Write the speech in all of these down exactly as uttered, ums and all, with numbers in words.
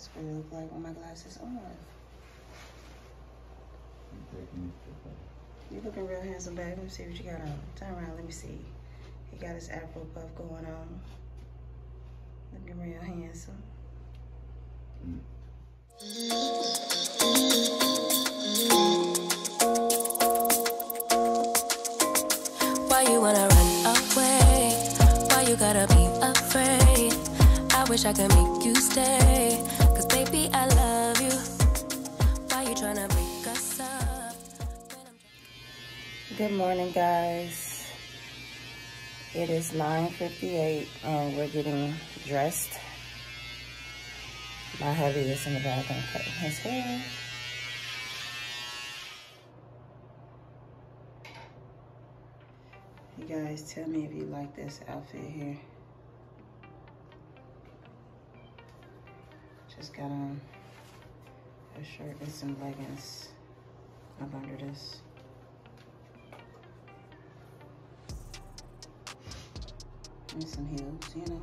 it's going to look like when my glasses are off. You're looking real handsome, babe. Let me see what you got on. Turn around, let me see. He got his afro puff going on. Looking real handsome. Why you wanna run away? Why you gotta be afraid? I wish I could make you stay, cause baby I love you. Why you tryna break us up? Good morning, guys. It is nine fifty-eight and we're getting dressed. My hubby is in the bathroom cutting his hair. You guys, tell me if you like this outfit here. Just got on a shirt and some leggings up under this. And some heels, you know.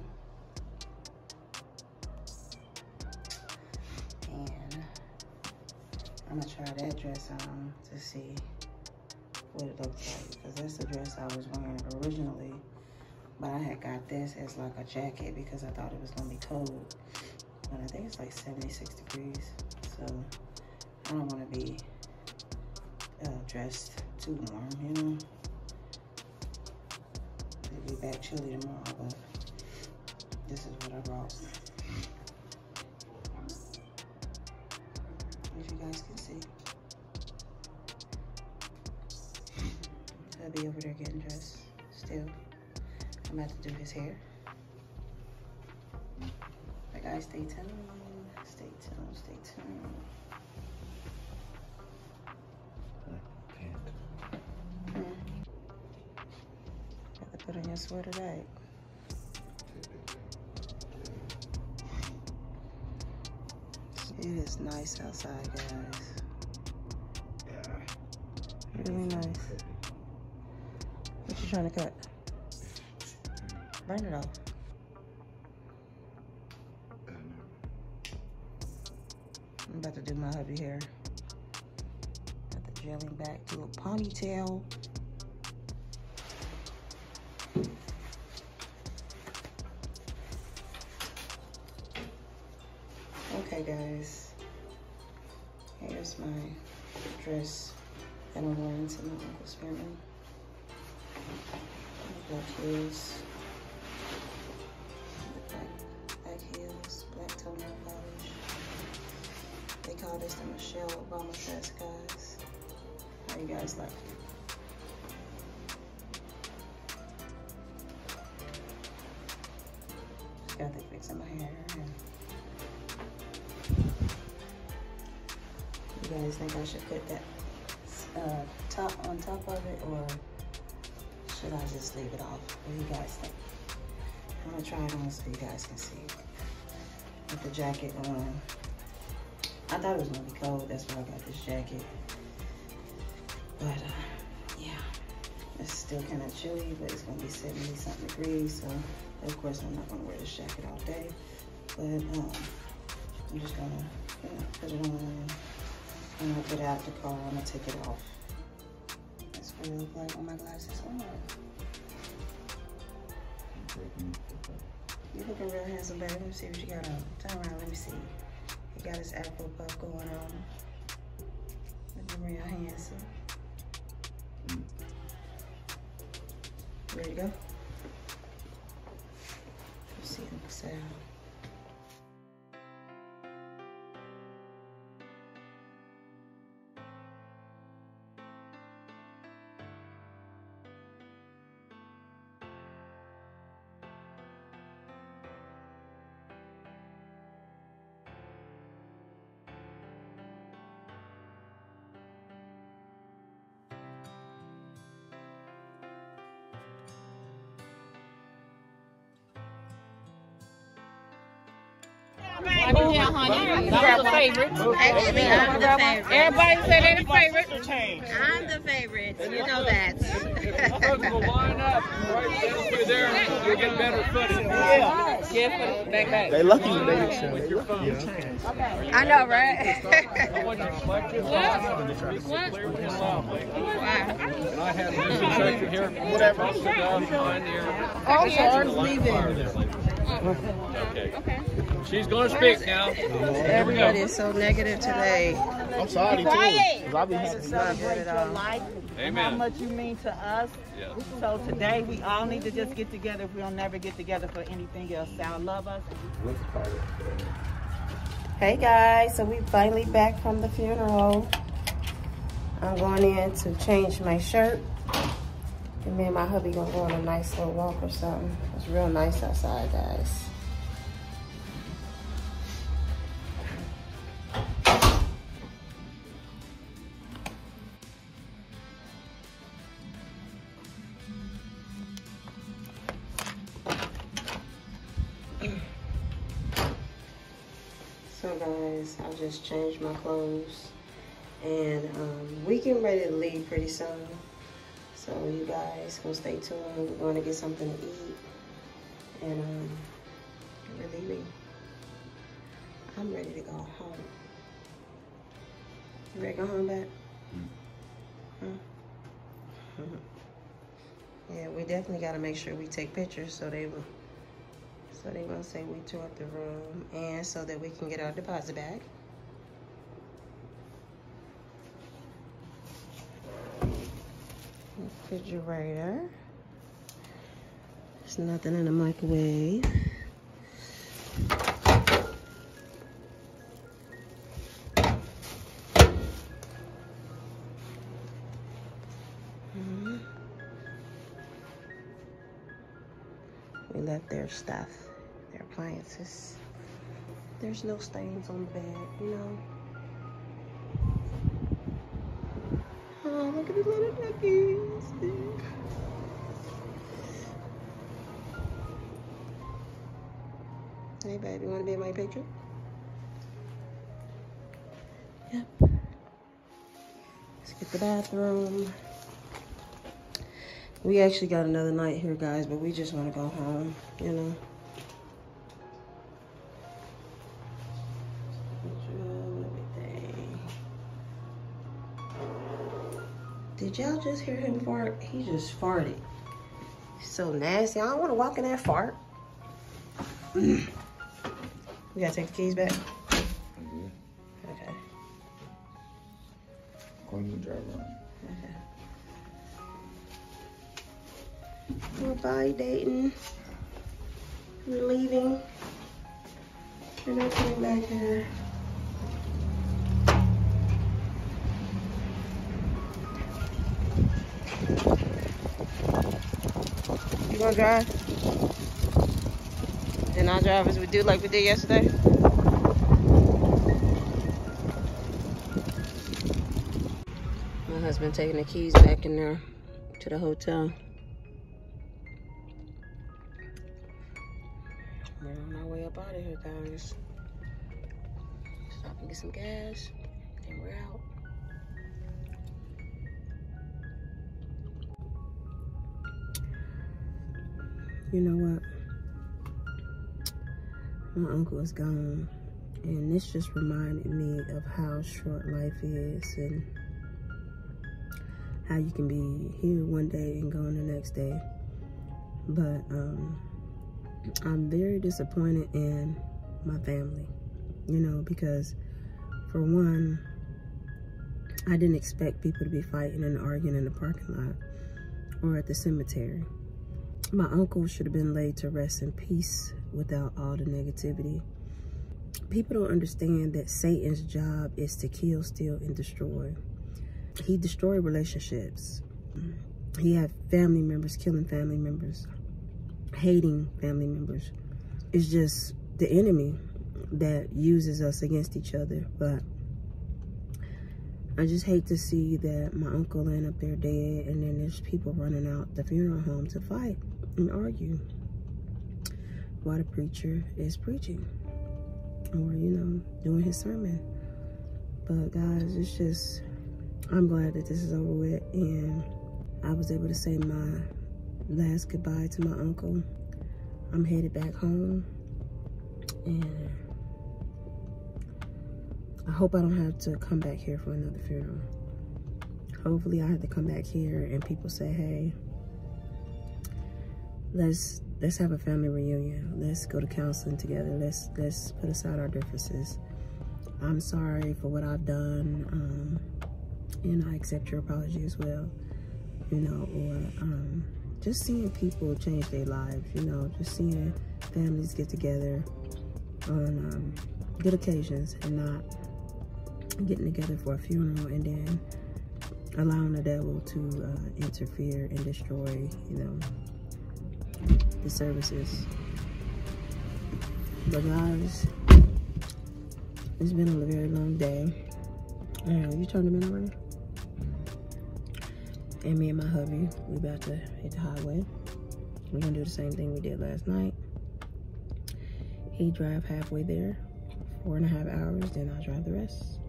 I'm gonna try that dress on to see what it looks like, because that's the dress I was wearing originally, but I had got this as like a jacket because I thought it was gonna be cold, but I think it's like seventy-six degrees, so I don't want to be uh, dressed too warm, you know. It'll be back chilly tomorrow, but this is what I brought. As you guys can see, I'll be over there getting dressed still. I'm about to do his hair. But guys, stay tuned, stay tuned, stay tuned. Mm-hmm. Got to put on your sweater bag. It is nice outside, guys. Really nice. What you trying to cut? Burn it off. I'm about to do my hubby hair. Got the gelling back, do a ponytail. Okay, guys, here's my dress that I'm wearing to my uncle's family. Black heels, black, black heels, black toenail polish. They call this the Michelle Obama dress, guys. How you guys like it? Just got to fix my hair. And you guys think I should put that uh, top on top of it, or should I just leave it off? What do you guys think? I'm gonna try it on so you guys can see. With the jacket on, I thought it was gonna be cold. That's why I got this jacket. But uh, yeah, it's still kind of chilly, but it's gonna be seventy something degrees. So of course I'm not gonna wear this jacket all day. But um, I'm just gonna, you know, put it on. I'm gonna get out the car, I'm gonna take it off. That's what it looks like when my glasses are on. You're looking real handsome, baby. Let me see what you got on. Turn around, let me see. He got his afro puff going on. Looking real handsome. Ready to go? Let's see if it's out. That was a favorite. Actually, I'm the favorite. Everybody said they're the favorite. I'm the favorite. You know that. Others will line up right there. You're getting better footing. Yeah. Yeah. Back back. They lucky they with your phone. I know, right? And I had this here. Whatever. Oh, sorry. Leave it. Okay. Okay. She's going to speak now. Everybody is so negative today. I'm sorry, too. I be celebrate your life. Amen. How much you mean to us. Yeah. So today we all need to just get together if we don't never get together for anything else. Y'all love us. Hey, guys. So we finally back from the funeral. I'm going in to change my shirt. And me and my hubby gonna go on a nice little walk or something. It's real nice outside, guys. So guys, I just changed my clothes and um, we getting ready to leave pretty soon. So you guys gonna stay tuned. We're gonna get something to eat. And um, we're leaving. I'm ready to go home. You ready to go home, Dad? Huh? Yeah, we definitely gotta make sure we take pictures so they will, so they won't say we tore up the room, and so that we can get our deposit back. Refrigerator. There's nothing in the microwave. Mm-hmm. We left their stuff, their appliances. There's no stains on the bed, you know. Oh, look at these little duckies. Hey, baby, you want to be in my picture? Yep. Let's get the bathroom. We actually got another night here, guys, but we just want to go home, you know. Did y'all just hear him fart? He just farted. So nasty. I don't want to walk in that fart. We gotta take the keys back. Mm-hmm. Okay. Go ahead and drive around. Okay. Goodbye, Dayton. We're leaving. We're not coming back here. You gonna drive? Then I'll drive as we do like we did yesterday. My husband taking the keys back in there to the hotel. We're on our way up out of here, guys. Stop and get some gas, then we're out. You know what? My uncle is gone, and this just reminded me of how short life is and how you can be here one day and gone the next day. But um, I'm very disappointed in my family, you know, because for one, I didn't expect people to be fighting and arguing in the parking lot or at the cemetery. My uncle should have been laid to rest in peace without all the negativity. People don't understand that Satan's job is to kill, steal, and destroy. He destroyed relationships. He had family members killing family members, hating family members. It's just the enemy that uses us against each other. But I just hate to see that my uncle laying up there dead, and then there's people running out the funeral home to fight and argue while the preacher is preaching. or, you know, doing his sermon. But guys, it's just, I'm glad that this is over with, and I was able to say my last goodbye to my uncle. I'm headed back home, and I hope I don't have to come back here for another funeral. Hopefully I have to come back here and people say, hey, let's let's have a family reunion. Let's go to counseling together. Let's let's put aside our differences. I'm sorry for what I've done, um, and I accept your apology as well. You know, or um, just seeing people change their lives. You know, just seeing families get together on um, good occasions and not getting together for a funeral and then allowing the devil to uh, interfere and destroy, you know, the services. But guys, it's been a very long day. Uh, you turned them in already? And me and my hubby, we about to hit the highway. We're gonna do the same thing we did last night. He drive halfway there, four and a half hours, then I drive the rest.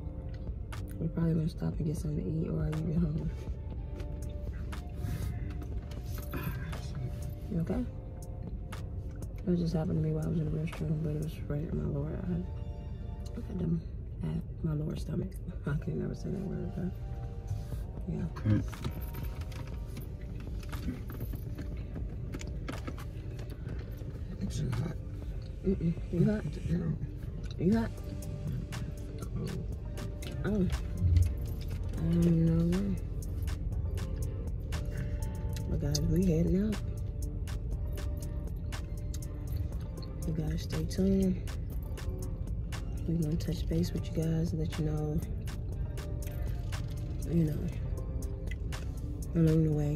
We're probably gonna stop and get something to eat, or I'll leave it home. You okay? It just happened to me while I was in the restroom, but it was right at my lower eye. I had them at my lower stomach. I can never say that word, but yeah. Okay. It's too hot. Mm-mm. You hot? You hot? Oh. I don't even know where. But guys, we heading out. You guys stay tuned. We're gonna touch base with you guys and let you know, you know, along the way.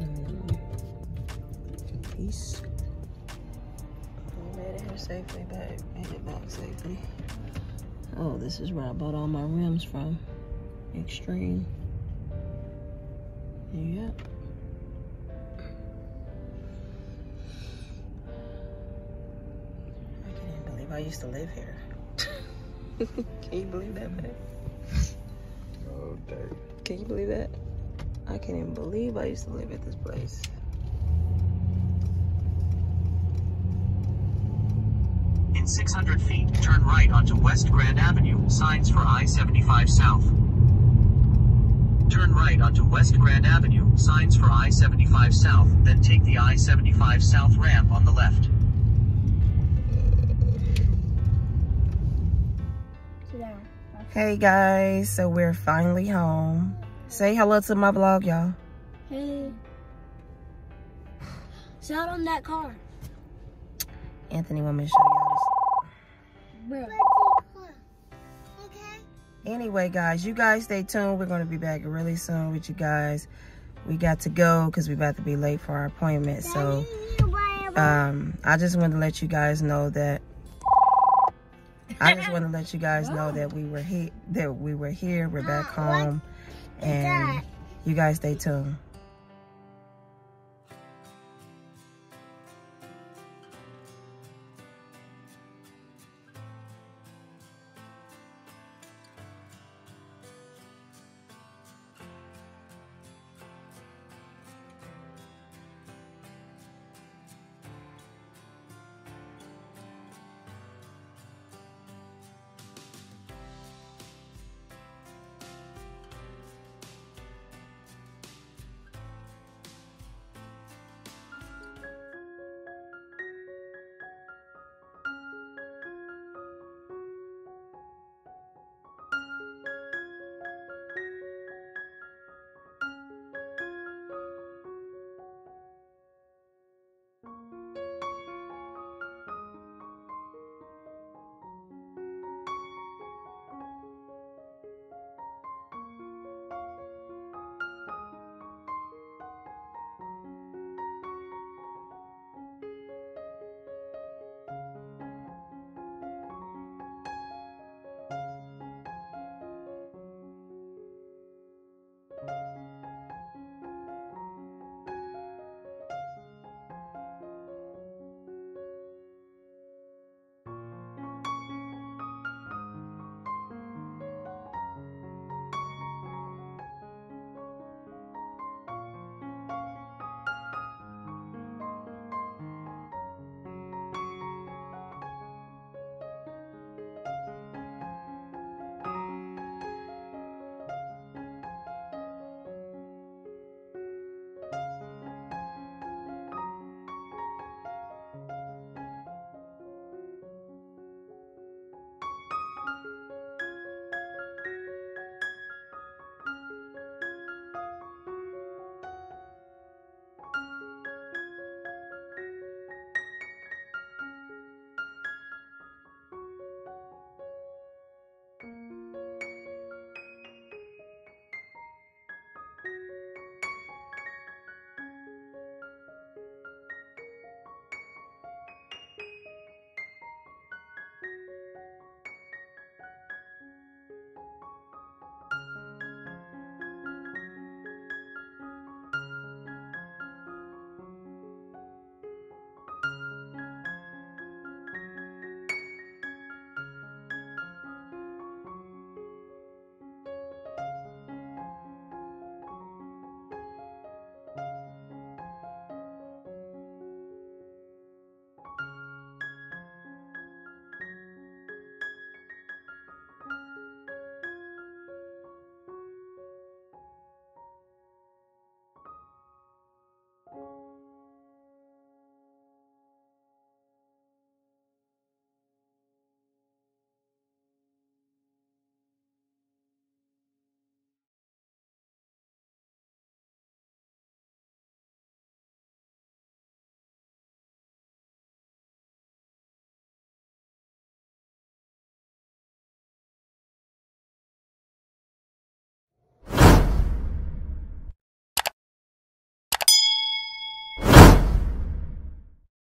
Um, peace. I made it here safely, babe. Made it back safely. Oh, this is where I bought all my rims from. Extreme. Yep. I used to live here. Can you believe that, babe? Oh, dang. Can you believe that? I can't even believe I used to live at this place. In six hundred feet, turn right onto West Grand Avenue, signs for I seventy-five South. Turn right onto West Grand Avenue, signs for I seventy-five South, then take the I seventy-five South ramp on the left. Hey guys, so we're finally home. Say hello to my vlog, y'all. Hey. Shout on that car. Anthony want me to show y'all this. Bro. Okay. Anyway, guys, you guys stay tuned. We're gonna be back really soon with you guys. We got to go because we're about to be late for our appointment. So um I just wanted to let you guys know that I just want to let you guys know that we were hit, that we were here, we're back home, and you guys stay tuned.